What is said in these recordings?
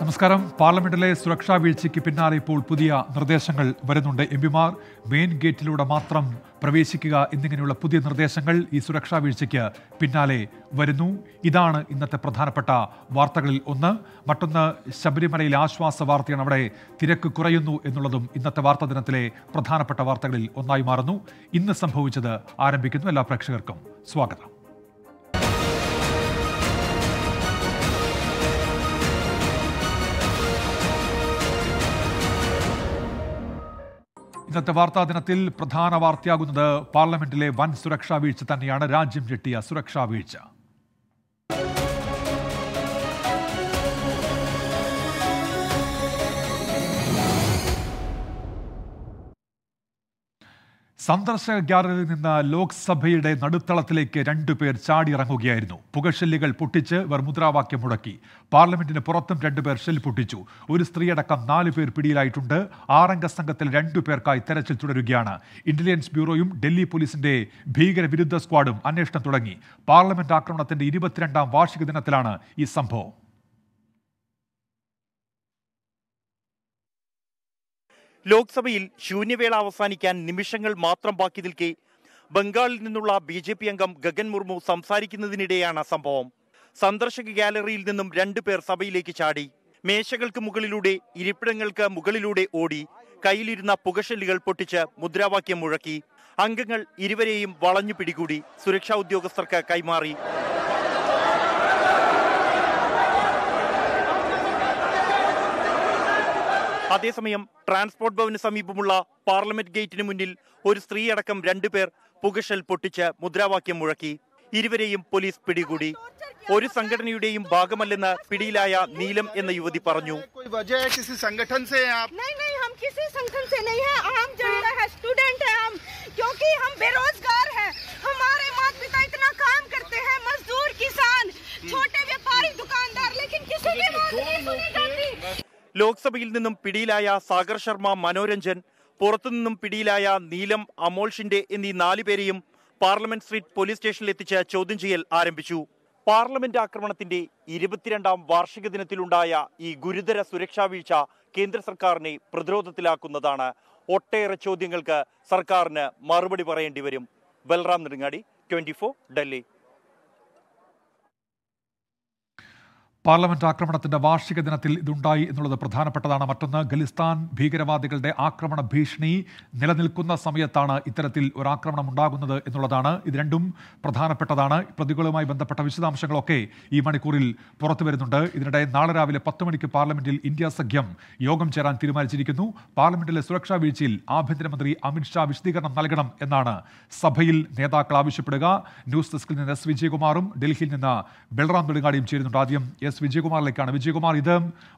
നമസ്കാരം. പാർലമെന്റിലെ സുരക്ഷാ വീഴ്ചയ്ക്ക് പിന്നാലെ ഇപ്പോൾ പുതിയ നിർദ്ദേശങ്ങൾ വരുന്നുണ്ട്. എംപിമാർ മെയിൻ ഗേറ്റിലൂടെ മാത്രം പ്രവേശിക്കുക എന്നിങ്ങനെയുള്ള പുതിയ നിർദ്ദേശങ്ങൾ ഈ സുരക്ഷാ വീഴ്ചയ്ക്ക് പിന്നാലെ വരുന്നു. ഇതാണ് ഇന്നത്തെ പ്രധാനപ്പെട്ട വാർത്തകളിൽ ഒന്ന്. മറ്റൊന്ന്, ശബരിമലയിൽ ആശ്വാസ വാർത്തയാണ്. അവിടെ തിരക്ക് കുറയുന്നു എന്നുള്ളതും ഇന്നത്തെ വാർത്താ ദിനത്തിലെ പ്രധാനപ്പെട്ട വാർത്തകളിൽ ഒന്നായി മാറുന്നു. ഇന്ന് സംഭവിച്ചത് ആരംഭിക്കുന്നു. എല്ലാ പ്രേക്ഷകർക്കും സ്വാഗതം. ഇന്നത്തെ വാർത്താ ദിനത്തിൽ പ്രധാന വാർത്തയാകുന്നത് പാർലമെന്റിലെ വൻ സുരക്ഷാ വീഴ്ച തന്നെയാണ്. രാജ്യം ഞെട്ടിയ സുരക്ഷാ വീഴ്ച. സന്ദർശക ഗ്യാലറിയിൽ നിന്ന് ലോക്സഭയുടെ നടുത്തളത്തിലേക്ക് രണ്ടുപേർ ചാടിയിറങ്ങുകയായിരുന്നു. പുകഷെല്ലുകൾ പൊട്ടിച്ച് ഇവർ മുദ്രാവാക്യം മുടക്കി. പാർലമെന്റിന് പുറത്തും രണ്ടുപേർ ഷെൽ പൊട്ടിച്ചു. ഒരു സ്ത്രീയടക്കം 4 പേർ പിടിയിലായിട്ടുണ്ട്. 6 അംഗ സംഘത്തിൽ 2 പേർക്കായി തെരച്ചിൽ തുടരുകയാണ്. ഇന്റലിജൻസ് ബ്യൂറോയും ഡൽഹി പോലീസിന്റെ ഭീകരവിരുദ്ധ സ്ക്വാഡും അന്വേഷണം തുടങ്ങി. പാർലമെന്റ് ആക്രമണത്തിന്റെ 22ാം വാർഷിക ദിനത്തിലാണ് ഈ സംഭവം. ലോക്സഭയിൽ ശൂന്യവേള അവസാനിക്കാൻ നിമിഷങ്ങൾ മാത്രം ബാക്കി നിൽക്കെ ബംഗാളിൽ നിന്നുള്ള BJP അംഗം ഗഗൻ മുർമു സംസാരിക്കുന്നതിനിടെയാണ് സംഭവം. സന്ദർശക ഗ്യാലറിയിൽ നിന്നും 2 പേർ സഭയിലേക്ക് ചാടി. മേശകൾക്ക് മുകളിലൂടെ, ഇരിപ്പിടങ്ങൾക്ക് മുകളിലൂടെ ഓടി കയ്യിലിരുന്ന പുകഷെല്ലുകൾ പൊട്ടിച്ച് മുദ്രാവാക്യം മുഴക്കി. അംഗങ്ങൾ ഇരുവരെയും വളഞ്ഞു പിടികൂടി സുരക്ഷാ ഉദ്യോഗസ്ഥർക്ക് കൈമാറി. അതേസമയം ട്രാൻസ്പോർട്ട് ഭവന് സമീപമുള്ള പാർലമെന്റ് ഗേറ്റിന് മുന്നിൽ ഒരു സ്ത്രീയടക്കം 2 പേർ പുകഷൽ പൊട്ടിച്ച് മുദ്രാവാക്യം മുഴക്കി. ഇരുവരെയും പോലീസ് പിടികൂടി. ഒരു സംഘടനയുടെയും ഭാഗമല്ലെന്ന് പിടിയിലായ നീലം എന്ന യുവതി പറഞ്ഞു. ലോക്സഭയിൽ നിന്നും പിടിയിലായ സാഗർ ശർമ്മ, മനോരഞ്ജൻ, പുറത്തുനിന്നും പിടിയിലായ നീലം, അമോൾ ഷിൻഡെ എന്നീ 4 പേരെയും പാർലമെന്റ് സ്ട്രീറ്റ് പോലീസ് സ്റ്റേഷനിൽ എത്തിച്ച് ചോദ്യം ചെയ്യൽ ആരംഭിച്ചു. പാർലമെന്റ് ആക്രമണത്തിന്റെ 22ാം വാർഷിക ദിനത്തിലുണ്ടായ ഈ ഗുരുതര സുരക്ഷാ വീഴ്ച കേന്ദ്ര സർക്കാരിനെ പ്രതിരോധത്തിലാക്കുന്നതാണ്. ഒട്ടേറെ ചോദ്യങ്ങൾക്ക് സർക്കാരിന് മറുപടി പറയേണ്ടി വരും. ബൽറാം നെടുങ്ങാടി, 24 ഡൽഹി. പാർലമെന്റ് ആക്രമണത്തിന്റെ വാർഷിക ദിനത്തിൽ ഇതുണ്ടായി എന്നുള്ളത് പ്രധാനപ്പെട്ടതാണ്. മറ്റൊന്ന്, ഖലിസ്ഥാൻ ഭീകരവാദികളുടെ ആക്രമണ ഭീഷണി നിലനിൽക്കുന്ന സമയത്താണ് ഇത്തരത്തിൽ ഒരു ആക്രമണം ഉണ്ടാകുന്നത് എന്നുള്ളതാണ്. ഇത് രണ്ടും പ്രധാനപ്പെട്ടതാണ്. പ്രതികളുമായി ബന്ധപ്പെട്ട വിശദാംശങ്ങളൊക്കെ ഈ മണിക്കൂറിൽ പുറത്തു വരുന്നുണ്ട്. ഇതിനിടെ നാളെ രാവിലെ 10 മണിക്ക് പാർലമെന്റിൽ ഇന്ത്യ സഖ്യം യോഗം ചേരാൻ തീരുമാനിച്ചിരിക്കുന്നു. പാർലമെന്റിലെ സുരക്ഷാ വീഴ്ചയിൽ ആഭ്യന്തരമന്ത്രി അമിത്ഷാ വിശദീകരണം നൽകണം എന്നാണ് സഭയിൽ നേതാക്കൾ ആവശ്യപ്പെടുക. ന്യൂസ് ഡെസ്കിൽ നിന്ന് എസ് വിജയകുമാറും ഡൽഹിയിൽ നിന്ന് ബൽറാം നെടുങ്ങാടിയും ചേരുന്നുണ്ട്. ആദ്യം വിജയകുമാറിലേക്കാണ്. വിജയകുമാർ, ഇത്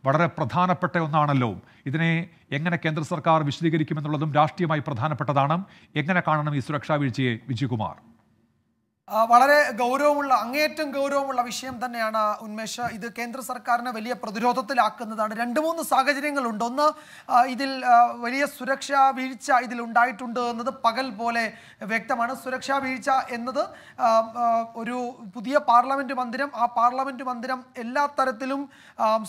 വളരെ പ്രധാനപ്പെട്ട ഒന്നാണല്ലോ. ഇതിനെ എങ്ങനെ കേന്ദ്ര സർക്കാർ വിശദീകരിക്കുമെന്നുള്ളതും രാഷ്ട്രീയമായി പ്രധാനപ്പെട്ടതാണ്. എങ്ങനെ കാണണം ഈ സുരക്ഷാ വീഴ്ചയെ വിജയകുമാർ? വളരെ ഗൗരവമുള്ള, അങ്ങേയറ്റം ഗൗരവമുള്ള വിഷയം തന്നെയാണ് ഉന്മേഷ്. ഇത് കേന്ദ്ര സർക്കാരിനെ വലിയ പ്രതിരോധത്തിലാക്കുന്നതാണ്. 2-3 സാഹചര്യങ്ങളുണ്ട്. ഒന്ന്, ഇതിൽ വലിയ സുരക്ഷാ വീഴ്ച ഇതിലുണ്ടായിട്ടുണ്ട് എന്നത് പകൽ പോലെ വ്യക്തമാണ്. സുരക്ഷാ വീഴ്ച എന്നത് ഒരു പുതിയ പാർലമെൻറ്റ് മന്ദിരം, ആ പാർലമെൻറ്റ് മന്ദിരം എല്ലാ തരത്തിലും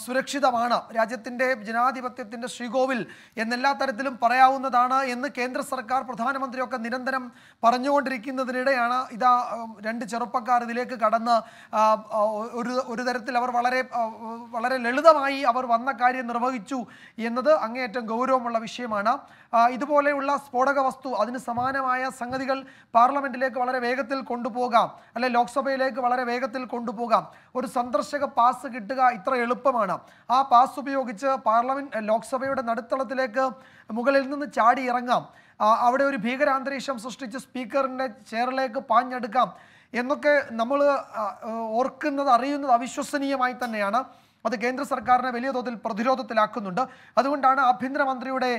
സുരക്ഷിതമാണ്, രാജ്യത്തിൻ്റെ ജനാധിപത്യത്തിൻ്റെ ശ്രീകോവിൽ എന്നെല്ലാ തരത്തിലും പറയാവുന്നതാണ് എന്ന് കേന്ദ്ര സർക്കാർ, പ്രധാനമന്ത്രിയൊക്കെ നിരന്തരം പറഞ്ഞുകൊണ്ടിരിക്കുന്നതിനിടെയാണ് ഇതാ 2 ചെറുപ്പക്കാർ ഇതിലേക്ക് കടന്ന് ഒരു തരത്തിൽ അവർ വളരെ ലളിതമായി അവർ വന്ന കാര്യം നിർവഹിച്ചു എന്നത് അങ്ങേയറ്റം ഗൗരവമുള്ള വിഷയമാണ്. ഇതുപോലെയുള്ള സ്ഫോടക വസ്തു, അതിന് സമാനമായ സംഗതികൾ പാർലമെന്റിലേക്ക് വളരെ വേഗത്തിൽ കൊണ്ടുപോകാം, അല്ലെ ലോക്സഭയിലേക്ക് വളരെ വേഗത്തിൽ കൊണ്ടുപോകാം. ഒരു സന്ദർശക പാസ് കിട്ടുക ഇത്ര എളുപ്പമാണ്. ആ പാസ് ഉപയോഗിച്ച് പാർലമെന്റ് ലോക്സഭയുടെ നടുത്തളത്തിലേക്ക് മുകളിൽ നിന്ന് ചാടി ഇറങ്ങാം, അവിടെ ഒരു ഭീകരാന്തരീക്ഷം സൃഷ്ടിച്ച് സ്പീക്കറിൻ്റെ ചെയറിലേക്ക് പാഞ്ഞെടുക്കാം എന്നൊക്കെ നമ്മൾ ഓർക്കുന്നത്, അറിയുന്നത് അവിശ്വസനീയമായി തന്നെയാണ്. അത് കേന്ദ്ര സർക്കാരിനെ വലിയ തോതിൽ പ്രതിരോധത്തിലാക്കുന്നുണ്ട്. അതുകൊണ്ടാണ് ആഭ്യന്തരമന്ത്രിയുടെ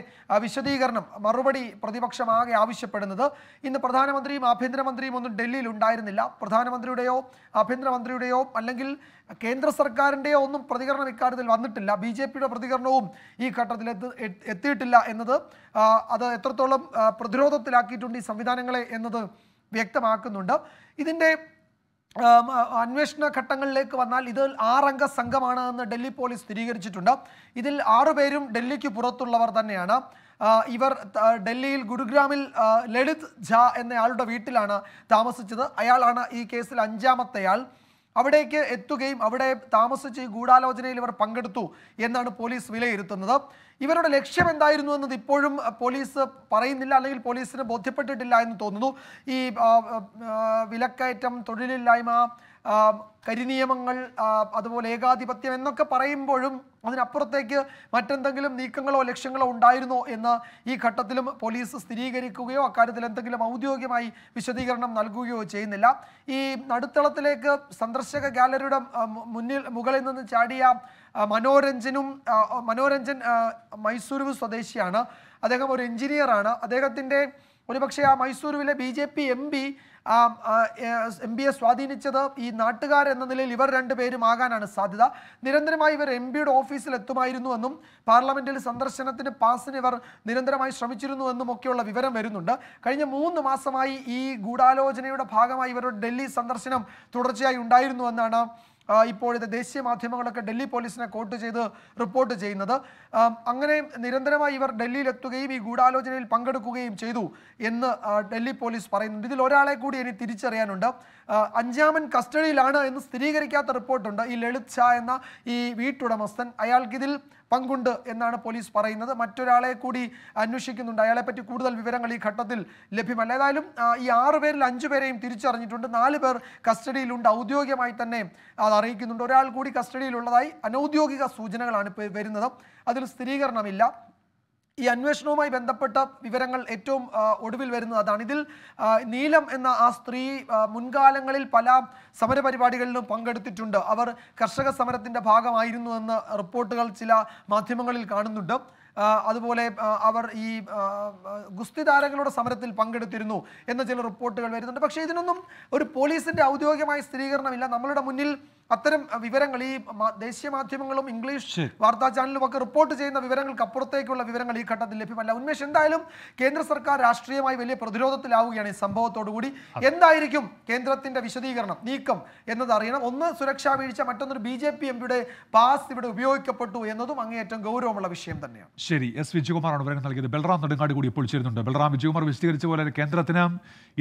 വിശദീകരണം, മറുപടി പ്രതിപക്ഷമാകെ ആവശ്യപ്പെടുന്നത്. ഇന്ന് പ്രധാനമന്ത്രിയും ആഭ്യന്തരമന്ത്രിയും ഒന്നും ഡൽഹിയിൽ ഉണ്ടായിരുന്നില്ല. പ്രധാനമന്ത്രിയുടെയോ ആഭ്യന്തരമന്ത്രിയുടെയോ അല്ലെങ്കിൽ കേന്ദ്ര സർക്കാരിൻ്റെയോ ഒന്നും പ്രതികരണം ഇക്കാര്യത്തിൽ വന്നിട്ടില്ല. BJPയുടെ പ്രതികരണവും ഈ ഘട്ടത്തിൽ എത്തിയിട്ടില്ല എന്നത് അത് എത്രത്തോളം പ്രതിരോധത്തിലാക്കിയിട്ടുണ്ട് ഈ സംവിധാനങ്ങളെ എന്നത് വ്യക്തമാക്കുന്നുണ്ട്. ഇതിൻ്റെ अन्वेषण ഘട്ടങ്ങളിലേക്ക് വന്നാൽ ഇത് 6 അംഗ സംഘമാണെന്ന് ഡൽഹി പോലീസ് സ്ഥിരീകരിച്ചിട്ടുണ്ട് ഇതിൽ 6 പേരും ഡൽഹിക്ക് പുറത്തുള്ളവർ തന്നെയാണ് ഇവർ ഡൽഹിയിൽ ഗുരുഗ്രാമിൽ ലളിത് ജാ എന്നയാളുടെ വീട്ടിലാണ് താമസിച്ചത് അയാളാണ് ഈ കേസിൽ അഞ്ചാമത്തെയാൾ അവിടേക്ക് എത്തുകയും അവിടെ താമസിച്ച് ഗൂഢാലോചനയിൽ ഇവർ പങ്കെടുത്തു എന്നാണ് പോലീസ് വിലയിരുത്തുന്നത് ഇവരുടെ ലക്ഷ്യം എന്തായിരുന്നു എന്നത് ഇപ്പോഴും പോലീസ് പറയുന്നില്ല അല്ലെങ്കിൽ പോലീസിനെ ബോധ്യപ്പെട്ടിട്ടില്ല എന്ന് തോന്നുന്നു ഈ വിലക്കയറ്റം തൊഴിലില്ലായ്മ കരിനിയമങ്ങൾ അതുപോലെ ഏകാധിപത്യം എന്നൊക്കെ പറയുമ്പോഴും അതിനപ്പുറത്തേക്ക് മറ്റെന്തെങ്കിലും നീക്കങ്ങളോ ലക്ഷ്യങ്ങളോ ഉണ്ടായിരുന്നോ എന്ന് ഈ ഘട്ടത്തിലും പോലീസ് സ്ഥിരീകരിക്കുകയോ അക്കാര്യത്തിൽ എന്തെങ്കിലും ഔദ്യോഗികമായി വിശദീകരണം നൽകുകയോ ചെയ്യുന്നില്ല ഈ നടുത്തളത്തിലേക്ക് സന്ദർശക ഗാലറിയുടെ മുകളിൽ നിന്ന് ചാടിയ മനോരഞ്ജൻ മൈസൂരു സ്വദേശിയാണ് അദ്ദേഹം ഒരു എഞ്ചിനീയറാണ് അദ്ദേഹത്തിന്റെ ഒരുപക്ഷേ ആ മൈസൂരുവിലെ ബിജെപി എംപിയെ സ്വാധീനിച്ചത് ഈ നാട്ടുകാർ എന്ന നിലയിൽ ഇവർ രണ്ടുപേരും ആകാനാണ് സാധ്യത നിരന്തരമായി ഇവർ എംപിയുടെ ഓഫീസിൽ എത്തുമായിരുന്നുവെന്നും പാർലമെന്റിൽ സന്ദർശനത്തിന് പാസിന് ഇവർ നിരന്തരമായി ശ്രമിച്ചിരുന്നുവെന്നും ഒക്കെയുള്ള വിവരം വരുന്നുണ്ട് കഴിഞ്ഞ 3 മാസമായി ഈ ഗൂഢാലോചനയുടെ ഭാഗമായി ഇവരുടെ ഡൽഹി സന്ദർശനം തുടർച്ചയായി ഉണ്ടായിരുന്നുവെന്നാണ് ഇപ്പോഴത്തെ ദേശീയ മാധ്യമങ്ങളൊക്കെ ഡൽഹി പോലീസിനെ കോട്ട് ചെയ്ത് റിപ്പോർട്ട് ചെയ്യുന്നത് അങ്ങനെ നിരന്തരമായി ഇവർ ഡൽഹിയിൽ എത്തുകയും ഈ ഗൂഢാലോചനയിൽ പങ്കെടുക്കുകയും ചെയ്തു എന്ന് ഡൽഹി പോലീസ് പറയുന്നുണ്ട് ഇതിൽ ഒരാളെ കൂടി ഇനി തിരിച്ചറിയാനുണ്ട് അഞ്ചാമൻ കസ്റ്റഡിയിലാണ് എന്ന് സ്ഥിരീകരിക്കാത്ത റിപ്പോർട്ടുണ്ട് ഈ ലളിത് ഷാ എന്ന ഈ വീട്ടുടമസ്ഥൻ അയാൾക്കിതിൽ പങ്കുണ്ട് എന്നാണ് പോലീസ് പറയുന്നത് മറ്റൊരാളെ കൂടി അന്വേഷിക്കുന്നുണ്ട് അയാളെപ്പറ്റി കൂടുതൽ വിവരങ്ങൾ ഈ ഘട്ടത്തിൽ ലഭ്യമല്ല ഏതായാലും ഈ 6 പേരിൽ 5 പേരെയും തിരിച്ചറിഞ്ഞിട്ടുണ്ട് 4 പേർ കസ്റ്റഡിയിലുണ്ട് ഔദ്യോഗികമായി തന്നെ അത് അറിയിക്കുന്നുണ്ട് ഒരാൾ കൂടി കസ്റ്റഡിയിലുള്ളതായി അനൗദ്യോഗിക സൂചനകളാണ് വരുന്നത് അതിൽ സ്ഥിരീകരണമില്ല ഈ അന്വേഷണവുമായി ബന്ധപ്പെട്ട വിവരങ്ങൾ ഏറ്റവും ഒടുവിൽ വരുന്നത് അതാണ് ഇതിൽ നീലം എന്ന ആ സ്ത്രീ മുൻകാലങ്ങളിൽ പല സമരപരിപാടികളിലും പങ്കെടുത്തിട്ടുണ്ട് അവർ കർഷക സമരത്തിന്റെ ഭാഗമായിരുന്നു എന്ന് റിപ്പോർട്ടുകൾ ചില മാധ്യമങ്ങളിൽ കാണുന്നുണ്ട് അതുപോലെ അവർ ഈ ഗുസ്തി താരങ്ങളുടെ സമരത്തിൽ പങ്കെടുത്തിരുന്നു എന്ന ചില റിപ്പോർട്ടുകൾ വരുന്നുണ്ട് പക്ഷേ ഇതിനൊന്നും ഒരു പോലീസിന്റെ ഔദ്യോഗികമായ സ്ഥിരീകരണമില്ല നമ്മളുടെ മുന്നിൽ അത്തരം വിവരങ്ങൾ ഈ ദേശീയ മാധ്യമങ്ങളും ഇംഗ്ലീഷ് വാർത്താ ചാനലും ഒക്കെ റിപ്പോർട്ട് ചെയ്യുന്ന വിവരങ്ങൾക്ക് അപ്പുറത്തേക്കുള്ള വിവരങ്ങൾ ഈ ഘട്ടത്തിൽ ലഭ്യമല്ല ഉന്മേഷ് എന്തായാലും കേന്ദ്ര സർക്കാർ രാഷ്ട്രീയമായി വലിയ പ്രതിരോധത്തിലാവുകയാണ് ഈ സംഭവത്തോടു കൂടി എന്തായിരിക്കും കേന്ദ്രത്തിന്റെ വിശദീകരണം നീക്കം എന്നത് അറിയണം ഒന്ന് സുരക്ഷാ വീഴ്ച മറ്റൊന്നൊരു ബിജെപി എംപിയുടെ പാസ് ഇവിടെ ഉപയോഗിക്കപ്പെട്ടു എന്നതും അങ്ങേയറ്റം ഗൗരവമുള്ള വിഷയം തന്നെയാണ് ശരി എസ് വിജയകുമാറാണ് വിവരങ്ങൾ നൽകിയത് ബൽറാം നെടുങ്ങാട് കൂടി ഇപ്പോൾ ചേരുന്നുണ്ട് ബൽറാം വിജയകുമാർ വിശദീകരിച്ച പോലെ കേന്ദ്രത്തിന്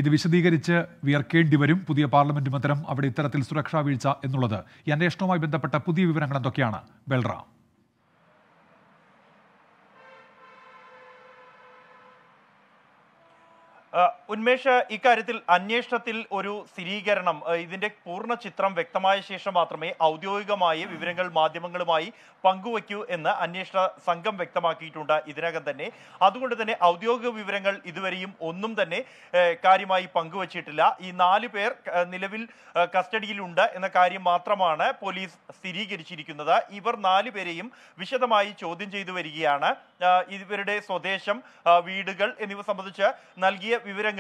ഇത് വിശദീകരിച്ച് വിയർക്കേണ്ടി വരും പുതിയ പാർലമെന്റ് മന്ദിരം അവിടെ ഇത്തരത്തിൽ സുരക്ഷാ വീഴ്ച എന്നുള്ളത് ഈ അന്വേഷണവുമായി ബന്ധപ്പെട്ട പുതിയ വിവരങ്ങൾ എന്തൊക്കെയാണ് ബൽറാം ഉന്മേഷ് ഇക്കാര്യത്തിൽ അന്വേഷണത്തിൽ ഒരു സ്ഥിരീകരണം ഇതിന്റെ പൂർണ്ണ ചിത്രം വ്യക്തമായ ശേഷം മാത്രമേ ഔദ്യോഗികമായി വിവരങ്ങൾ മാധ്യമങ്ങളുമായി പങ്കുവയ്ക്കൂ എന്ന് അന്വേഷണ സംഘം വ്യക്തമാക്കിയിട്ടുണ്ട് ഇതിനകം തന്നെ അതുകൊണ്ട് തന്നെ ഔദ്യോഗിക വിവരങ്ങൾ ഇതുവരെയും ഒന്നും തന്നെ കാര്യമായി പങ്കുവച്ചിട്ടില്ല ഈ 4 പേർ നിലവിൽ കസ്റ്റഡിയിലുണ്ട് എന്ന കാര്യം മാത്രമാണ് പോലീസ് സ്ഥിരീകരിച്ചിരിക്കുന്നത് ഇവർ 4 പേരെയും വിശദമായി ചോദ്യം ചെയ്തു വരികയാണ് ഇവരുടെ സ്വദേശം വീടുകൾ എന്നിവ സംബന്ധിച്ച് നൽകിയ വിവരങ്ങൾ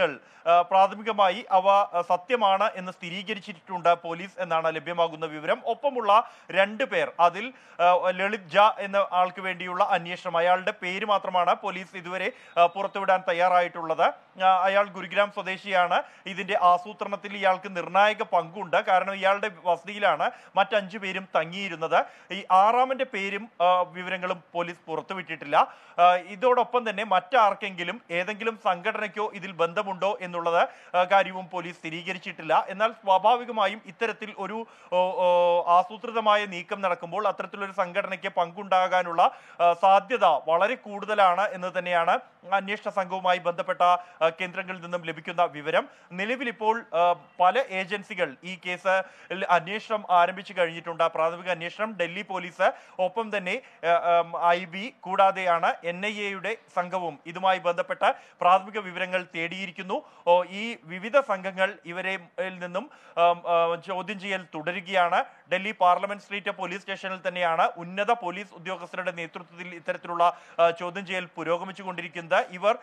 പ്രാഥമികമായി അവ സത്യമാണ് എന്ന് സ്ഥിരീകരിച്ചിട്ടുണ്ട് പോലീസ് എന്നാണ് ലഭ്യമാകുന്ന വിവരം ഒപ്പമുള്ള 2 പേർ അതിൽ ലളിത് ജാ എന്ന ആൾക്ക് വേണ്ടിയുള്ള അന്വേഷണം അയാളുടെ പേര് മാത്രമാണ് പോലീസ് ഇതുവരെ പുറത്തുവിടാൻ തയ്യാറായിട്ടുള്ളത് അയാൾ ഗുരുഗ്രാം സ്വദേശിയാണ് ഇതിന്റെ ആസൂത്രണത്തിൽ ഇയാൾക്ക് നിർണായക പങ്കുണ്ട് കാരണം ഇയാളുടെ വസതിയിലാണ് മറ്റഞ്ച് പേരും തങ്ങിയിരുന്നത് ഈ 6-ാമന്റെ പേരും വിവരങ്ങളും പോലീസ് പുറത്തുവിട്ടിട്ടില്ല ഇതോടൊപ്പം തന്നെ മറ്റാർക്കെങ്കിലും ഏതെങ്കിലും സംഘടനയ്ക്കോ ഇതിൽ ബന്ധമുണ്ടോ എന്നുള്ളത് കാര്യവും പോലീസ് സ്ഥിരീകരിച്ചിട്ടില്ല എന്നാൽ സ്വാഭാവികമായും ഇത്തരത്തിൽ ഒരു ആസൂത്രിതമായ നീക്കം നടക്കുമ്പോൾ അത്തരത്തിലൊരു സംഘടനയ്ക്ക് പങ്കുണ്ടാകാനുള്ള സാധ്യത വളരെ കൂടുതലാണ് എന്ന് തന്നെയാണ് അന്വേഷണ സംഘവുമായി ബന്ധപ്പെട്ട കേന്ദ്രങ്ങളിൽ നിന്നും ലഭിക്കുന്ന വിവരം നിലവിലിപ്പോൾ പല ഏജൻസികൾ ഈ കേസ് അന്വേഷണം ആരംഭിച്ചു കഴിഞ്ഞിട്ടുണ്ട് പ്രാഥമിക അന്വേഷണം ഡൽഹി പോലീസ് ഒപ്പം തന്നെ IB കൂടാതെയാണ് NIA-യുടെ സംഘവും ഇതുമായി ബന്ധപ്പെട്ട പ്രാഥമിക വിവരങ്ങൾ തേടിയിരിക്കുന്നു ഈ വിവിധ സംഘങ്ങൾ ഇവരെ നിന്നും ചോദ്യം ചെയ്യൽ തുടരുകയാണ് ഡൽഹി പാർലമെന്റ് സ്ട്രീറ്റ് പോലീസ് സ്റ്റേഷനിൽ തന്നെയാണ് ഉന്നത പോലീസ് ഉദ്യോഗസ്ഥരുടെ നേതൃത്വത്തിൽ ഇത്തരത്തിലുള്ള ചോദ്യം ചെയ്യൽ പുരോഗമിച്ചുകൊണ്ടിരിക്കുന്നത് ഇവർ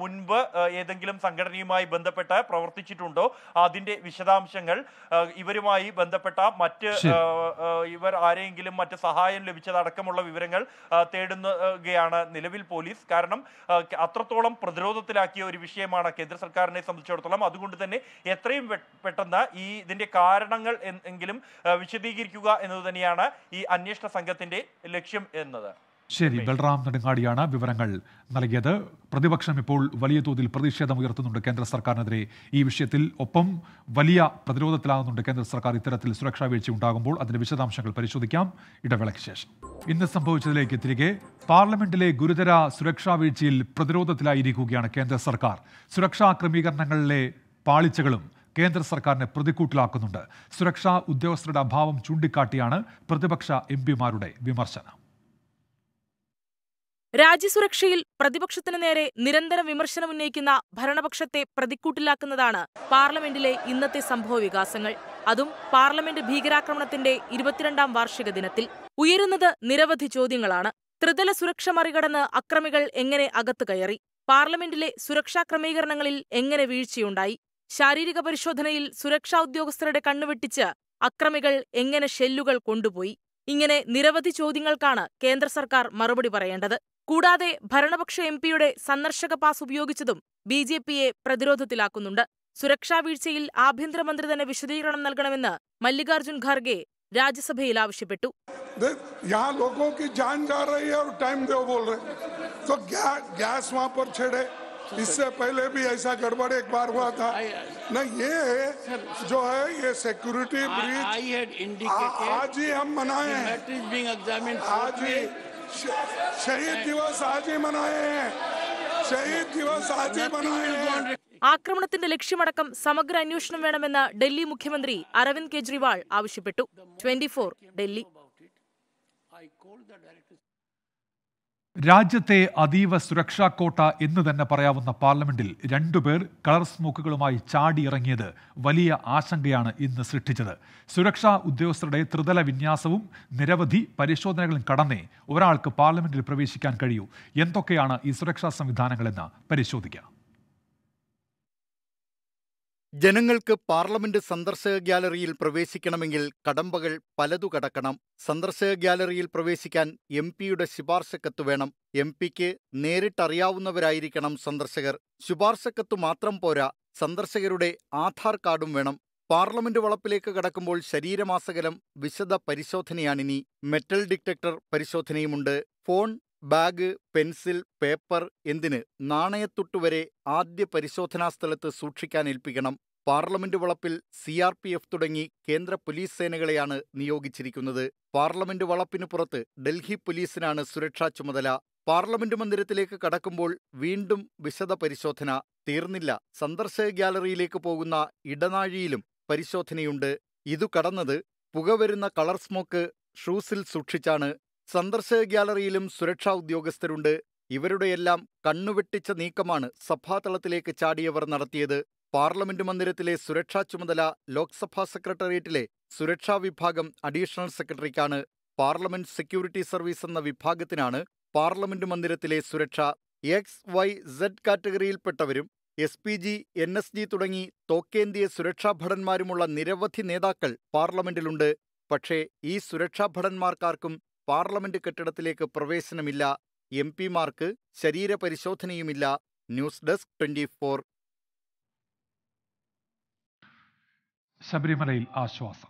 മുൻപ് ഏത് ഏതെങ്കിലും സംഘടനയുമായി ബന്ധപ്പെട്ട് പ്രവർത്തിച്ചിട്ടുണ്ടോ, അതിന്റെ വിശദാംശങ്ങൾ, ഇവരുമായി ബന്ധപ്പെട്ട ഇവർ ആരെങ്കിലും മറ്റ് സഹായം ലഭിച്ചതടക്കമുള്ള വിവരങ്ങൾ തേടുകയാണ് നിലവിൽ പോലീസ്. കാരണം അത്രത്തോളം പ്രതിരോധത്തിലാക്കിയ ഒരു വിഷയമാണ് കേന്ദ്ര സർക്കാരിനെ സംബന്ധിച്ചിടത്തോളം. അതുകൊണ്ട് തന്നെ എത്രയും പെട്ടെന്ന് ഈ ഇതിന്റെ കാരണങ്ങൾ എങ്കിലും വിശദീകരിക്കുക എന്നത് തന്നെയാണ് ഈ അന്വേഷണ സംഘത്തിന്റെ ലക്ഷ്യം എന്നത്. ശരി, ബൽറാം നെടുങ്ങാടിയാണ് വിവരങ്ങൾ നൽകിയത്. പ്രതിപക്ഷം ഇപ്പോൾ വലിയ തോതിൽ പ്രതിഷേധമുയർത്തുന്നുണ്ട് കേന്ദ്ര സർക്കാരിനെതിരെ ഈ വിഷയത്തിൽ. ഒപ്പം വലിയ പ്രതിരോധത്തിലാകുന്നുണ്ട് കേന്ദ്ര സർക്കാർ ഇത്തരത്തിൽ സുരക്ഷാ വീഴ്ച ഉണ്ടാകുമ്പോൾ. അതിന്റെ വിശദാംശങ്ങൾ പരിശോധിക്കാം ഇടവേളയ്ക്ക് ശേഷം. ഇന്ന് സംഭവിച്ചതിലേക്ക് തിരികെ. പാർലമെന്റിലെ ഗുരുതര സുരക്ഷാ വീഴ്ചയിൽ പ്രതിരോധത്തിലായിരിക്കുകയാണ് കേന്ദ്ര സർക്കാർ. സുരക്ഷാ ക്രമീകരണങ്ങളിലെ പാളിച്ചകളും കേന്ദ്ര സർക്കാരിനെ പ്രതിക്കൂട്ടിലാക്കുന്നുണ്ട്. സുരക്ഷാ ഉദ്യോഗസ്ഥരുടെ അഭാവം ചൂണ്ടിക്കാട്ടിയാണ് പ്രതിപക്ഷ എംപിമാരുടെ വിമർശനം. രാജ്യസുരക്ഷയിൽ പ്രതിപക്ഷത്തിന് നേരെ നിരന്തരം വിമർശനമുന്നയിക്കുന്ന ഭരണപക്ഷത്തെ പ്രതിക്കൂട്ടിലാക്കുന്നതാണ് പാർലമെന്റിലെ ഇന്നത്തെ സംഭവവികാസങ്ങൾ. അതും പാർലമെന്റ് ഭീകരാക്രമണത്തിന്റെ 22ാം വാർഷിക ദിനത്തിൽ. ഉയരുന്നത് നിരവധി ചോദ്യങ്ങളാണ്. ത്രിതല സുരക്ഷ മറികടന്ന് അക്രമികൾ എങ്ങനെ അകത്തു കയറി? പാർലമെന്റിലെ സുരക്ഷാ ക്രമീകരണങ്ങളിൽ എങ്ങനെ വീഴ്ചയുണ്ടായി? ശാരീരിക പരിശോധനയിൽ സുരക്ഷാ ഉദ്യോഗസ്ഥരുടെ കണ്ണുവെട്ടിച്ച് അക്രമികൾ എങ്ങനെ ഷെല്ലുകൾ കൊണ്ടുപോയി? ഇങ്ങനെ നിരവധി ചോദ്യങ്ങൾക്കാണ് കേന്ദ്ര സർക്കാർ മറുപടി പറയേണ്ടത്. കൂടാതെ ഭരണപക്ഷ എംപിയുടെ സന്ദർശക പാസ് ഉപയോഗിച്ചതും ബി ജെ പിയെ പ്രതിരോധത്തിലാക്കുന്നുണ്ട്. സുരക്ഷാ വീഴ്ചയിൽ ആഭ്യന്തരമന്ത്രി തന്നെ വിശദീകരണം നൽകണമെന്ന് മല്ലികാർജുൻ ഖാർഗെ രാജ്യസഭയിൽ ആവശ്യപ്പെട്ടു. इससे पहले भी ऐसा गड़बड़ एक बार हुआ था ना. ये जो है ये सिक्योरिटी ब्रीच आज ही हम मनाए हैं. आज ही शहीद दिवस आज ही मनाए हैं. शहीद दिवस आज ही मनाए हैं. ആക്രമണത്തിന്റെ ലക്ഷ്യമടക്കം സമഗ്ര അന്വേഷണം വേണമെന്ന് ഡൽഹി മുഖ്യമന്ത്രി അരവിന്ദ് കെജ്രിവാൾ ആവശ്യപ്പെട്ടു. 24 ഡൽഹി. രാജ്യത്തെ അതീവ സുരക്ഷാ കോട്ട എന്ന് തന്നെ പറയാവുന്ന പാർലമെന്റിൽ രണ്ടുപേർ കളർ സ്മോക്കുകളുമായി ചാടിയിറങ്ങിയത് വലിയ ആശങ്കയാണ് ഇന്ന് സൃഷ്ടിച്ചത്. സുരക്ഷാ ഉദ്യോഗസ്ഥരുടെ ത്രിതല വിന്യാസവും നിരവധി പരിശോധനകളും കടന്നേ ഒരാൾക്ക് പാർലമെന്റിൽ പ്രവേശിക്കാൻ കഴിയൂ. എന്തൊക്കെയാണ് ഈ സുരക്ഷാ സംവിധാനങ്ങളെന്ന് പരിശോധിക്കാം. ജനങ്ങൾക്ക് പാർലമെന്റ് സന്ദർശക ഗ്യാലറിയിൽ പ്രവേശിക്കണമെങ്കിൽ കടമ്പകൾ പലതു കടക്കണം. സന്ദർശക ഗ്യാലറിയിൽ പ്രവേശിക്കാൻ എം പിയുടെ ശുപാർശക്കത്ത് വേണം. എം പിക്ക് നേരിട്ടറിയാവുന്നവരായിരിക്കണം സന്ദർശകർ. ശുപാർശക്കത്ത് മാത്രം പോരാ, സന്ദർശകരുടെ ആധാർ കാർഡും വേണം. പാർലമെന്റ് വളപ്പിലേക്ക് കടക്കുമ്പോൾ ശരീരമാസകലം വിശദ പരിശോധനയാണിനി. മെറ്റൽ ഡിറ്റക്ടർ പരിശോധനയുമുണ്ട്. ഫോൺ, ബാഗ്, പെൻസിൽ, പേപ്പർ, എന്തിന് നാണയത്തുട്ട് വരെ ആദ്യ പരിശോധനാ സ്ഥലത്ത് സൂക്ഷിക്കാൻ ഏൽപ്പിക്കണം. പാർലമെന്റ് വളപ്പിൽ CRPF തുടങ്ങി കേന്ദ്ര പോലീസ് സേനകളെയാണ് നിയോഗിച്ചിരിക്കുന്നത്. പാർലമെന്റ് വളപ്പിന് പുറത്ത് ഡൽഹി പോലീസിനാണ് സുരക്ഷാ ചുമതല. പാർലമെന്റ് മന്ദിരത്തിലേക്ക് കടക്കുമ്പോൾ വീണ്ടും വിശദ പരിശോധന. തീർന്നില്ല, സന്ദർശക ഗ്യാലറിയിലേക്ക് പോകുന്ന ഇടനാഴിയിലും പരിശോധനയുണ്ട്. ഇതു കടന്നത് പുകവരുന്ന കളർ സ്മോക്ക് ഷൂസിൽ സൂക്ഷിച്ചാണ്. സന്ദർശക ഗ്യാലറിയിലും സുരക്ഷാ ഉദ്യോഗസ്ഥരുണ്ട്. ഇവരുടെയെല്ലാം കണ്ണുവെട്ടിച്ച നീക്കമാണ് സഭാതലത്തിലേക്ക് ചാടിയവർ നടത്തിയത്. പാർലമെന്റ് മന്ദിരത്തിലെ സുരക്ഷാ ചുമതല ലോക്സഭാ സെക്രട്ടേറിയറ്റിലെ സുരക്ഷാ വിഭാഗം അഡീഷണൽ സെക്രട്ടറിക്കാണ്. പാർലമെന്റ് സെക്യൂരിറ്റി സർവീസ് എന്ന വിഭാഗത്തിനാണ് പാർലമെന്റ് മന്ദിരത്തിലെ സുരക്ഷ. XYZ കാറ്റഗറിയിൽപ്പെട്ടവരും SPG NSG തുടങ്ങി തോക്കേന്തിയ സുരക്ഷാ ഭടന്മാരുമുള്ള നിരവധി നേതാക്കൾ പാർലമെന്റിലുണ്ട്. പക്ഷേ ഈ സുരക്ഷാ ഭടന്മാർക്കാർക്കും പാർലമെന്റ് കെട്ടിടത്തിലേക്ക് പ്രവേശനമില്ല. MP മാർക്ക് ശരീരപരിശോധനയുമില്ല. News desk 24. ശബരിമലയിൽ ആശ്വാസം.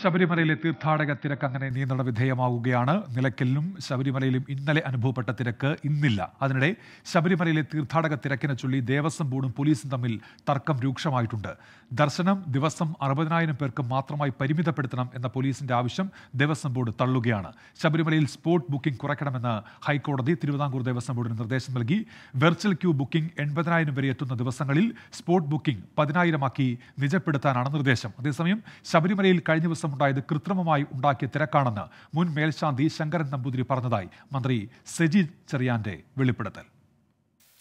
ശബരിമലയിലെ തീർത്ഥാടക തിരക്ക് അങ്ങനെ നിയന്ത്രണ വിധേയമാവുകയാണ്. നിലയ്ക്കലിലും ശബരിമലയിലും ഇന്നലെ അനുഭവപ്പെട്ട തിരക്ക് ഇന്നില്ല. അതിനിടെ ശബരിമലയിലെ തീർത്ഥാടക തിരക്കിനെ ചൊല്ലി ദേവസ്വം ബോർഡും പോലീസും തമ്മിൽ തർക്കം രൂക്ഷമായിട്ടുണ്ട്. ദർശനം ദിവസം 60,000 പേർക്ക് മാത്രമായി പരിമിതപ്പെടുത്തണം എന്ന പോലീസിന്റെ ആവശ്യം ദേവസ്വം ബോർഡ് തള്ളുകയാണ്. ശബരിമലയിൽ സ്പോട്ട് ബുക്കിംഗ് കുറയ്ക്കണമെന്ന് ഹൈക്കോടതി തിരുവിതാംകൂർ ദേവസ്വം ബോർഡിന് നിർദ്ദേശം നൽകി. വെർച്വൽ ക്യൂ ബുക്കിംഗ് 80,000 വരെ എത്തുന്ന ദിവസങ്ങളിൽ സ്പോട്ട് ബുക്കിംഗ് 10,000 ആക്കി നിജപ്പെടുത്താനാണ് നിർദ്ദേശം. അതേസമയം ശബരിമലയിൽ കഴിഞ്ഞ ദിവസം ായത് കൃത്രിമമായി ഉണ്ടാക്കിയ തിരക്കാണെന്ന് മുൻ മേൽശാന്തി ശങ്കരൻ നമ്പൂതിരി പറഞ്ഞതായി മന്ത്രി സെജി ചെറിയാന്റെ വെളിപ്പെടുത്തൽ.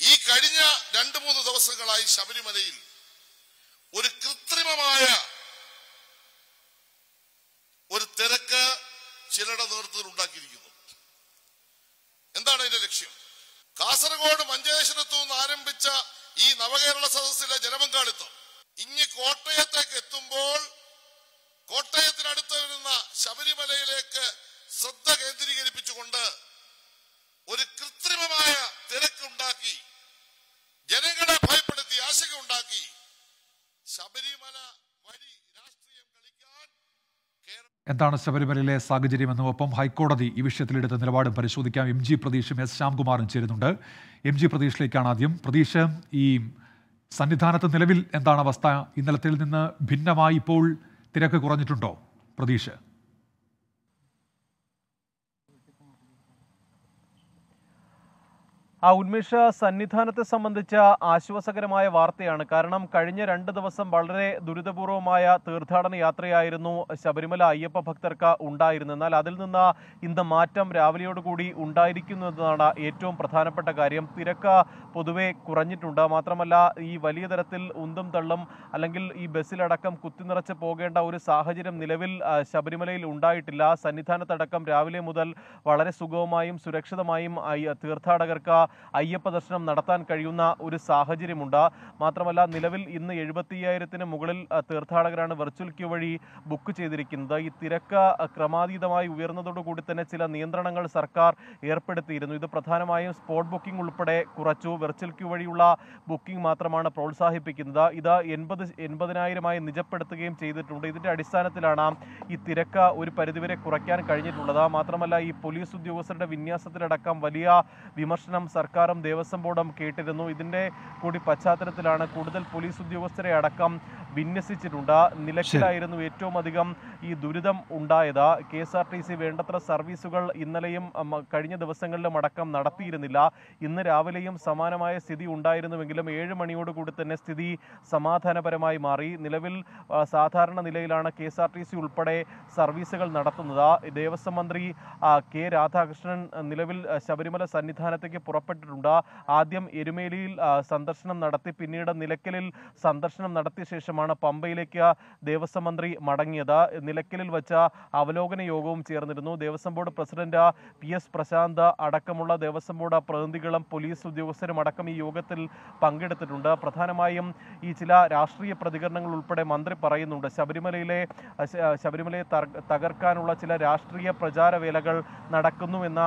ഈ കഴിഞ്ഞ 2-3 ദിവസങ്ങളായി ശബരിമലയിൽ ഒരു കൃത്രിമമായ ചിലട നേതൃത്വത്തിൽ ഉണ്ടാക്കിയിരിക്കുന്നു. എന്താണ് ഇതിന്റെ ലക്ഷ്യം? കാസർഗോഡ് മഞ്ചേശ്വരത്തു നിന്ന് ആരംഭിച്ച ഈ നവകേരള സദസ്സിലെ ജനപങ്കാളിത്തം ഇനി കോട്ടയത്തേക്ക് എത്തുമ്പോൾ കോട്ടയത്തിനടുത്ത് വരുന്ന ശബരിമലയിലേക്ക് ശ്രദ്ധ കേന്ദ്രീകരിപ്പിച്ചുകൊണ്ട് ഒരു കൃത്രിമമായ തിരക്കുണ്ടാക്കി ജനങ്ങളെ ഭയപ്പെടുത്തി ആശങ്കയുണ്ടാക്കി ശബരിമല വഴി രാഷ്ട്രീയം കളിക്കാൻ. എന്താണ് ശബരിമലയിലെ സാഹചര്യമെന്നും ഒപ്പം ഹൈക്കോടതി ഈ വിഷയത്തിലെടുത്ത നിലപാടും പരിശോധിക്കാം. എം ജി പ്രതീഷും എസ് ശ്യാംകുമാറും ചേരുന്നുണ്ട്. എം ജി പ്രതീഷിലേക്കാണ് ആദ്യം. പ്രതീഷ്, ഈ സന്നിധാനത്ത് നിലവിൽ എന്താണ് അവസ്ഥ? ഇന്നലത്തിൽ നിന്ന് ഭിന്നമായി ഇപ്പോൾ തിരക്ക് കുറഞ്ഞിട്ടുണ്ടോ പ്രതീഷ്? ആ ഉന്മേഷ, സന്നിധാനത്തെ സംബന്ധിച്ച ആശ്വാസകരമായ വാർത്തയാണ്. കാരണം കഴിഞ്ഞ 2 ദിവസം വളരെ ദുരിതപൂർവമായ തീർത്ഥാടന യാത്രയായിരുന്നു ശബരിമല അയ്യപ്പ ഭക്തർക്ക് ഉണ്ടായിരുന്നത്. എന്നാൽ അതിൽ നിന്ന് ഇന്ന് മാറ്റം രാവിലെയോടുകൂടി ഉണ്ടായിരിക്കുന്നു എന്നതാണ് ഏറ്റവും പ്രധാനപ്പെട്ട കാര്യം. തിരക്ക് പൊതുവെ കുറഞ്ഞിട്ടുണ്ട്. മാത്രമല്ല ഈ വലിയ തരത്തിൽ ഉന്തും തള്ളും അല്ലെങ്കിൽ ഈ ബസ്സിലടക്കം കുത്തിനിറച്ച് പോകേണ്ട ഒരു സാഹചര്യം നിലവിൽ ശബരിമലയിൽ ഉണ്ടായിട്ടില്ല. സന്നിധാനത്തടക്കം രാവിലെ മുതൽ വളരെ സുഗമമായും സുരക്ഷിതമായും തീർത്ഥാടകർക്ക് അയ്യപ്പ ദർശനം നടത്താൻ കഴിയുന്ന ഒരു സാഹചര്യമുണ്ട്. മാത്രമല്ല നിലവിൽ ഇന്ന് 75,000-ന് മുകളിൽ തീർത്ഥാടകരാണ് വെർച്വൽ ക്യൂ വഴി ബുക്ക് ചെയ്തിരിക്കുന്നത്. ഈ തിരക്ക് ക്രമാതീതമായി ഉയർന്നതോടുകൂടി തന്നെ ചില നിയന്ത്രണങ്ങൾ സർക്കാർ ഏർപ്പെടുത്തിയിരുന്നു. ഇത് പ്രധാനമായും സ്പോട്ട് ബുക്കിംഗ് ഉൾപ്പെടെ കുറച്ചു. വെർച്വൽ ക്യൂ വഴിയുള്ള ബുക്കിംഗ് മാത്രമാണ് പ്രോത്സാഹിപ്പിക്കുന്നത്. ഇത് 80,000-80,000-ആയി നിജപ്പെടുത്തുകയും ചെയ്തിട്ടുണ്ട്. ഇതിൻ്റെ അടിസ്ഥാനത്തിലാണ് ഈ തിരക്ക് ഒരു പരിധിവരെ കുറയ്ക്കാൻ കഴിഞ്ഞിട്ടുള്ളത്. മാത്രമല്ല ഈ പോലീസ് ഉദ്യോഗസ്ഥരുടെ വിന്യാസത്തിലടക്കം വലിയ വിമർശനം സർക്കാരും ദേവസ്വം ബോർഡും കേട്ടിരുന്നു. ഇതിൻ്റെ കൂടി പശ്ചാത്തലത്തിലാണ് കൂടുതൽ പോലീസ് ഉദ്യോഗസ്ഥരെ അടക്കം വിന്യസിച്ചിട്ടുണ്ട്. നിലയ്ക്കലായിരുന്നു ഏറ്റവും അധികം ഈ ദുരിതം ഉണ്ടായത്. KSRTC വേണ്ടത്ര സർവീസുകൾ ഇന്നലെയും കഴിഞ്ഞ ദിവസങ്ങളിലും അടക്കം നടത്തിയിരുന്നില്ല. ഇന്ന് രാവിലെയും സമാനമായ സ്ഥിതി ഉണ്ടായിരുന്നുവെങ്കിലും 7 മണിയോടുകൂടി തന്നെ സ്ഥിതി സമാധാനപരമായി മാറി. നിലവിൽ സാധാരണ നിലയിലാണ് KSRTC ഉൾപ്പെടെ സർവീസുകൾ നടത്തുന്നത്. ദേവസ്വം മന്ത്രി K Radhakrishnan നിലവിൽ ശബരിമല സന്നിധാനത്തേക്ക് പുറപ്പെട്ടിട്ടുണ്ട്. ആദ്യം എരുമേലിയിൽ സന്ദർശനം നടത്തി, പിന്നീട് നിലയ്ക്കലിൽ സന്ദർശനം നടത്തിയ ശേഷമാണ് പമ്പയിലേക്ക് ദേവസ്വം മന്ത്രി മടങ്ങിയത്. നിലയ്ക്കലിൽ വച്ച അവലോകന യോഗവും ചേർന്നിരുന്നു. Devaswom board president PS Prashant അടക്കമുള്ള ദേവസ്വം ബോർഡ് പ്രതിനിധികളും പോലീസ് ഉദ്യോഗസ്ഥരും അടക്കം ഈ യോഗത്തിൽ പങ്കെടുത്തിട്ടുണ്ട്. പ്രധാനമായും ഈ ചില രാഷ്ട്രീയ പ്രതികരണങ്ങൾ ഉൾപ്പെടെ മന്ത്രി പറയുന്നുണ്ട്. ശബരിമലയെ തകർക്കാനുള്ള ചില രാഷ്ട്രീയ പ്രചാരവേലകൾ നടക്കുന്നുവെന്ന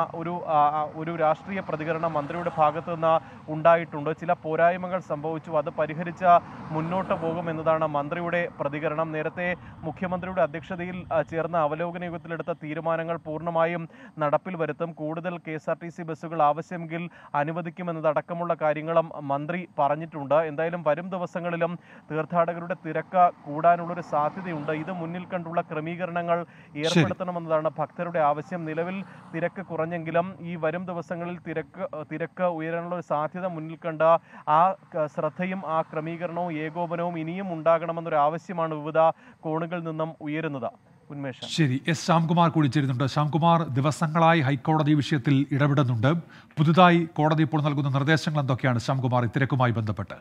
ഒരു രാഷ്ട്രീയ പ്രതികരണം മന്ത്രിയുടെ ഭാഗത്തു നിന്ന് ഉണ്ടായിട്ടുണ്ട്. ചില പോരായ്മകൾ സംഭവിച്ചു, അത് പരിഹരിച്ച മുന്നോട്ട് പോകുമെന്നതാണ് മന്ത്രിയുടെ പ്രതികരണം. നേരത്തെ മുഖ്യമന്ത്രിയുടെ അധ്യക്ഷതയിൽ ചേർന്ന അവലോകന യോഗത്തിലെടുത്ത തീരുമാനങ്ങൾ പൂർണ്ണമായും നടപ്പിൽ വരുത്തും. കൂടുതൽ KSRTC ബസ്സുകൾ ആവശ്യമെങ്കിൽ അനുവദിക്കുമെന്നതടക്കമുള്ള കാര്യങ്ങളും മന്ത്രി പറഞ്ഞിട്ടുണ്ട്. എന്തായാലും വരും ദിവസങ്ങളിലും തീർത്ഥാടകരുടെ തിരക്ക് കൂടാനുള്ളൊരു സാധ്യതയുണ്ട്. ഇത് മുന്നിൽ കണ്ടുള്ള ക്രമീകരണങ്ങൾ ഏർപ്പെടുത്തണമെന്നതാണ് ഭക്തരുടെ ആവശ്യം. നിലവിൽ തിരക്ക് കുറഞ്ഞെങ്കിലും ഈ വരും ദിവസങ്ങളിൽ തിരക്ക് ഉയരാനുള്ള ഒരു സാധ്യത മുന്നിൽ കണ്ട ആ ശ്രദ്ധയും ആ ക്രമീകരണവും ഏകോപനവും ഇനിയും ഉണ്ടാകണമെന്നൊരു ആവശ്യമാണ് വിവിധ കോണുകളിൽ നിന്നും ഉയരുന്നത്. ഉന്മേഷ്. ശരി, എസ് ശ്യാംകുമാർ കൂടി ചേരുന്നുണ്ട്. ശ്യാംകുമാർ, ദിവസങ്ങളായി ഹൈക്കോടതി വിഷയത്തിൽ ഇടപെടുന്നുണ്ട്. പുതുതായി കോടതി ഇപ്പോൾ നൽകുന്ന നിർദ്ദേശങ്ങൾ എന്തൊക്കെയാണ് ശ്യാംകുമാർ ഇത്തരക്കുമായി ബന്ധപ്പെട്ട്?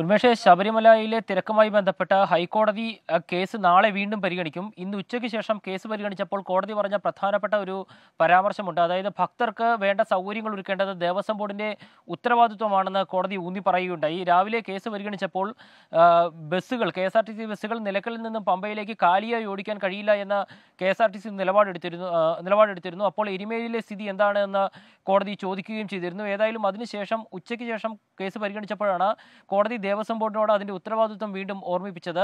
ഉന്മേഷ്, ശബരിമലയിലെ തിരക്കുമായി ബന്ധപ്പെട്ട ഹൈക്കോടതി കേസ് നാളെ വീണ്ടും പരിഗണിക്കും. ഇന്ന് ഉച്ചയ്ക്ക് ശേഷം കേസ് പരിഗണിച്ചപ്പോൾ കോടതി പറഞ്ഞ പ്രധാനപ്പെട്ട ഒരു പരാമർശമുണ്ട്. അതായത് ഭക്തർക്ക് വേണ്ട സൗകര്യങ്ങൾ ഒരുക്കേണ്ടത് ദേവസ്വം ബോർഡിൻ്റെ ഉത്തരവാദിത്വമാണെന്ന് കോടതി ഊന്നി പറയുകയുണ്ടായി. രാവിലെ കേസ് പരിഗണിച്ചപ്പോൾ ബസ്സുകൾ KSRTC ബസ്സുകൾ നിലയ്ക്കലിൽ നിന്നും പമ്പയിലേക്ക് കാലിയായി ഓടിക്കാൻ കഴിയില്ല എന്ന KSRTC നിലപാടെടുത്തിരുന്നു. അപ്പോൾ എരുമേലിയിലെ സ്ഥിതി എന്താണെന്ന് കോടതി ചോദിക്കുകയും ചെയ്തിരുന്നു. ഏതായാലും അതിനുശേഷം ഉച്ചയ്ക്ക് ശേഷം കേസ് പരിഗണിച്ചപ്പോഴാണ് കോടതി ദേവസ്വം ബോർഡിനോട് അതിൻ്റെ ഉത്തരവാദിത്വം വീണ്ടും ഓർമ്മിപ്പിച്ചത്.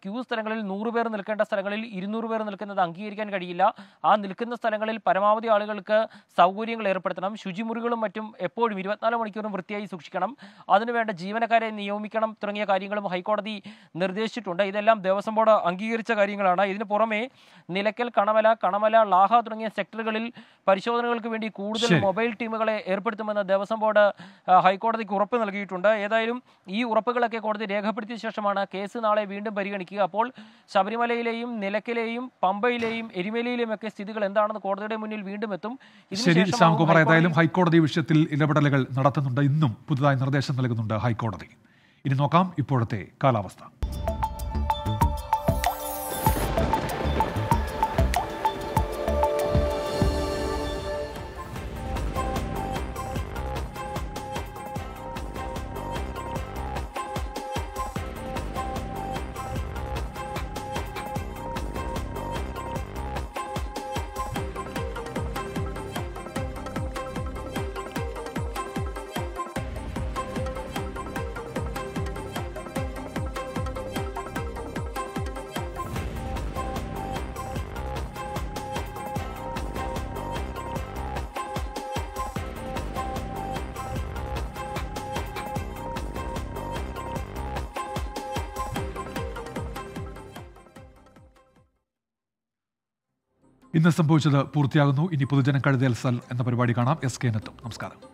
ക്യൂ സ്ഥലങ്ങളിൽ 100 പേർ നിൽക്കേണ്ട സ്ഥലങ്ങളിൽ 200 പേർ നിൽക്കുന്നത് അംഗീകരിക്കാൻ കഴിയില്ല. ആ നിൽക്കുന്ന സ്ഥലങ്ങളിൽ പരമാവധി ആളുകൾക്ക് സൗകര്യങ്ങൾ ഏർപ്പെടുത്തണം. ശുചിമുറികളും മറ്റും എപ്പോഴും 24 മണിക്കൂറും വൃത്തിയായി സൂക്ഷിക്കണം. അതിനുവേണ്ട ജീവനക്കാരെ നിയമിക്കണം തുടങ്ങിയ കാര്യങ്ങളും ഹൈക്കോടതി നിർദ്ദേശിച്ചിട്ടുണ്ട്. ഇതെല്ലാം ദേവസ്വം ബോർഡ് അംഗീകരിച്ച കാര്യങ്ങളാണ്. ഇതിന് പുറമെ നിലയ്ക്കൽ, കണമല, ളാഹ തുടങ്ങിയ സെക്ടറുകളിൽ പരിശോധനകൾക്ക് വേണ്ടി കൂടുതൽ മൊബൈൽ ടീമുകളെ ഏർപ്പെടുത്തുമെന്ന് ദേവസ്വം ബോർഡ് ഹൈക്കോടതിക്ക് ഉറപ്പ് നൽകിയിട്ടുണ്ട്. ഏതായാലും ഈ ഉറപ്പുകളൊക്കെ കോടതി രേഖപ്പെടുത്തിയ ശേഷമാണ് കേസ് നാളെ വീണ്ടും പരിഗണിക്കുക. അപ്പോൾ ശബരിമലയിലെയും നിലയ്ക്കലെയും പമ്പയിലെയും എരുമേലിയിലെയും ഒക്കെ സ്ഥിതികൾ എന്താണെന്ന് കോടതിയുടെ മുന്നിൽ വീണ്ടും എത്തും. ഏതായാലും ഹൈക്കോടതി വിഷയത്തിൽ ഇടപെടലുകൾ നടത്തുന്നുണ്ട്. ഇന്നും പുതുതായി നിർദ്ദേശം നൽകുന്നുണ്ട് ഹൈക്കോടതി. ഇനി നോക്കാം ഇപ്പോഴത്തെ കാലാവസ്ഥ. ഇന്ന് സംഭവിച്ചത് പൂർത്തിയാകുന്നു. ഇനി പൊതുജനക്കഴുതേൽസൽ എന്ന പരിപാടി കാണാം. എസ് കെ നമസ്കാരം.